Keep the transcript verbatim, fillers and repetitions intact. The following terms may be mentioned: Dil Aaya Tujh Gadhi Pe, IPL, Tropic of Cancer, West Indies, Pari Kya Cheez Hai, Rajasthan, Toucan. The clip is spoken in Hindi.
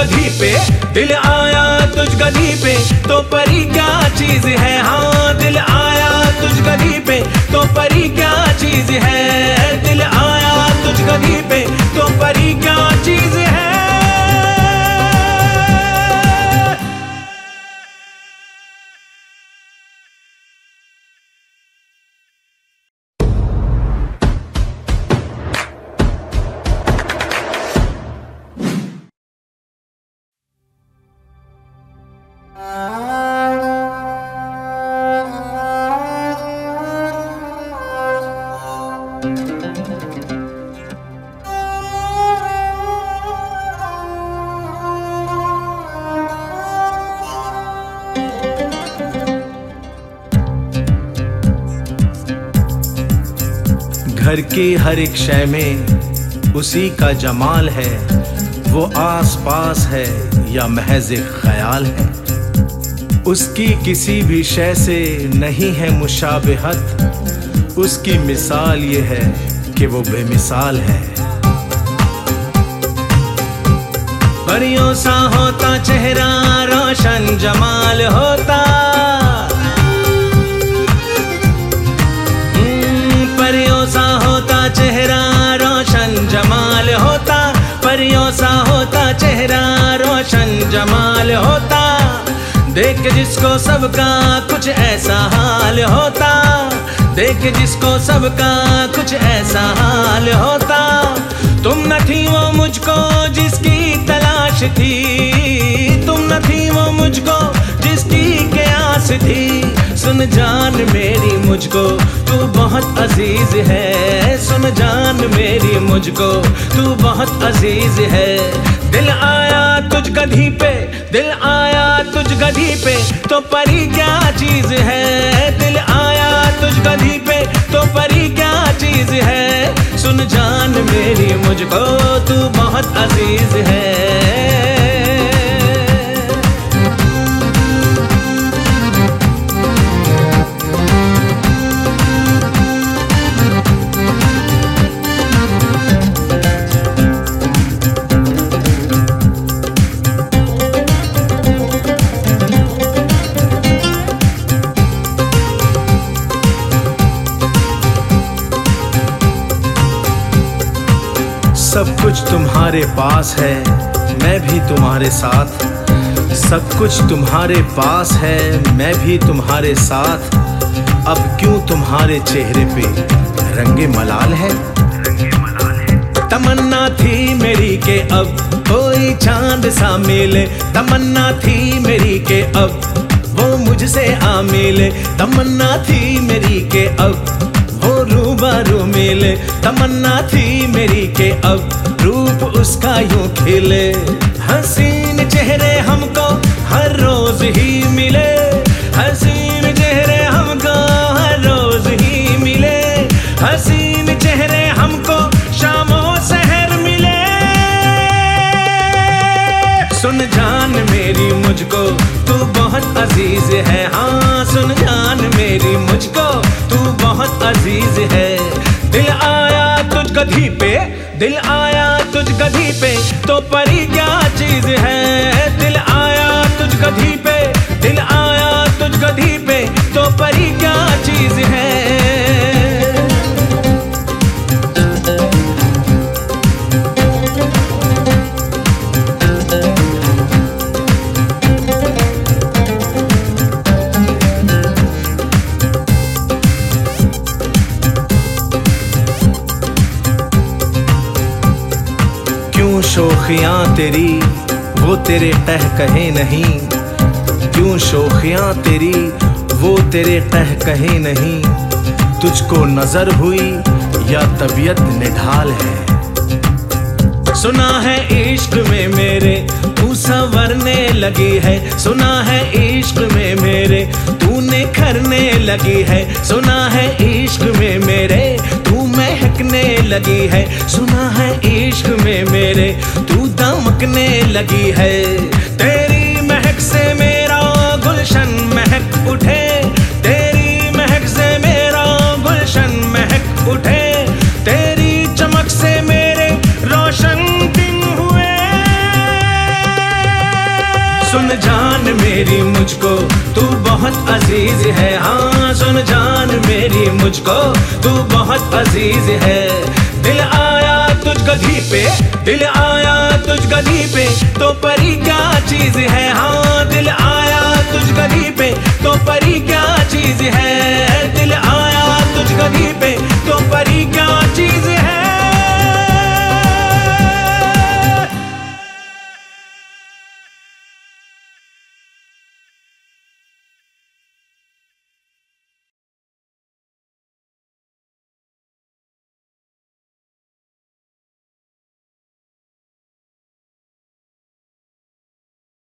गधी पे, दिल आया तुझ गधी पे तो परी क्या चीज है। हाँ, दिल आया तुझ गधी पे तो परी क्या चीज है। दिल आया तुझ गधी पे तो परी क्या चीज है। घर के हर एक शय में उसी का जमाल है, वो आस पास है या महज एक ख्याल है। उसकी किसी भी शय से नहीं है मुशाबहत, उसकी मिसाल ये है कि वो बेमिसाल है। परियों सा होता चेहरा रोशन जमाल होता, सा होता चेहरा रोशन जमाल होता। परियों सा होता चेहरा रोशन जमाल होता, देख जिसको सबका कुछ ऐसा हाल होता। देख जिसको सबका कुछ ऐसा हाल होता। तुम न थी वो मुझको जिसकी तलाश थी, तुम न थी वो मुझको जिसकी क्यास थी। सुन जान मेरी मुझको तू बहुत अजीज है, सुन जान मेरी मुझको तू बहुत अजीज है। दिल आया तुझ गधी पे, दिल आया तुझ गधी पे तो परी क्या चीज है। दिल आया तुझ गधी पे तो परी क्या चीज है। सुन जान मेरी मुझको तू बहुत अजीज है। सब कुछ तुम्हारे पास है, मैं भी तुम्हारे साथ। सब कुछ तुम्हारे पास है, मैं भी तुम्हारे साथ। अब क्यों तुम्हारे चेहरे पे रंगे मलाल है। तमन्ना थी मेरी के अब कोई चांद सा मिले। तमन्ना थी मेरी के अब वो मुझसे आ मिले। तमन्ना थी मेरी के अब वो रूबरू मिले। तमन्ना थी मेरी के अब रूप उसका यूं खिले। हसीन चेहरे हमको हर रोज ही मिले। हसीन चेहरे हमको हर रोज ही मिले। हसीन चेहरे हमको शामो सहर मिले। सुन जान मेरी मुझको तू बहुत अजीज है। हाँ, सुन जान मेरी मुझको बहुत अजीज है। दिल आया तुझ गधी पे, दिल आया तुझ गधी पे तो परी क्या चीज है। दिल आया तुझ गधी पे, दिल आया तुझ गधी पे तो परी क्या चीज है। शोखियाँ तेरी वो तेरे कह कहे नहीं। क्यों शोखियाँ तेरी वो तेरे कह कहे नहीं। तुझको नजर हुई या तबीयत निढाल है। सुना है इश्क में मेरे तू संवरने लगी है। सुना है इश्क में मेरे तूने खरने लगी है। सुना है इश्क में मेरे तू महकने लगी है। सुना है इश्क में मेरे तू दमकने लगी है। तेरी महक से मेरा गुलशन महक उठे। तेरी महक से मेरा गुलशन महक उठे। तेरी चमक से मेरे रोशन दिन हुए। सुन जान मेरी मुझको तू बहुत अजीज है, हाँ सुन जान मेरी मुझको तू बहुत अजीज है। दिल आया तुझ गधी पे, दिल आया तुझ गधी पे तो परी क्या चीज है, हाँ दिल आया तुझ गधी पे तो परी क्या चीज है। दिल आया